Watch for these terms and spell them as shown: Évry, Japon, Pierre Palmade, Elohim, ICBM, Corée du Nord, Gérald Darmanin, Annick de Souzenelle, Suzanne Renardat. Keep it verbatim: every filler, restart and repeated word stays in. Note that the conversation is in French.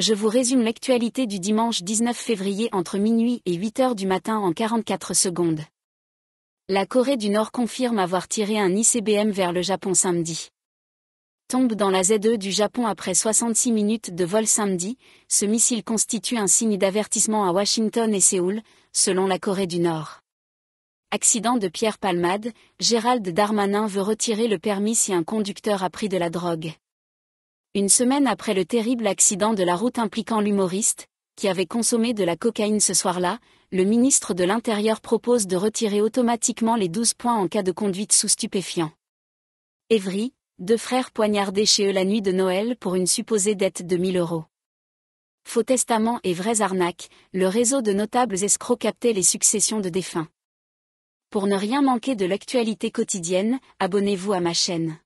Je vous résume l'actualité du dimanche dix-neuf février entre minuit et huit heures du matin en quarante-quatre secondes. La Corée du Nord confirme avoir tiré un I C B M vers le Japon samedi. Tombe dans la zone deux du Japon après soixante-six minutes de vol samedi, ce missile constitue un signe d'avertissement à Washington et Séoul, selon la Corée du Nord. Accident de Pierre Palmade, Gérald Darmanin veut retirer le permis si un conducteur a pris de la drogue. Une semaine après le terrible accident de la route impliquant l'humoriste, qui avait consommé de la cocaïne ce soir-là, le ministre de l'Intérieur propose de retirer automatiquement les douze points en cas de conduite sous stupéfiants. Évry, deux frères poignardés chez eux la nuit de Noël pour une supposée dette de mille euros. Faux testaments et vraies arnaques, le réseau de notables escrocs captait les successions de défunts. Pour ne rien manquer de l'actualité quotidienne, abonnez-vous à ma chaîne.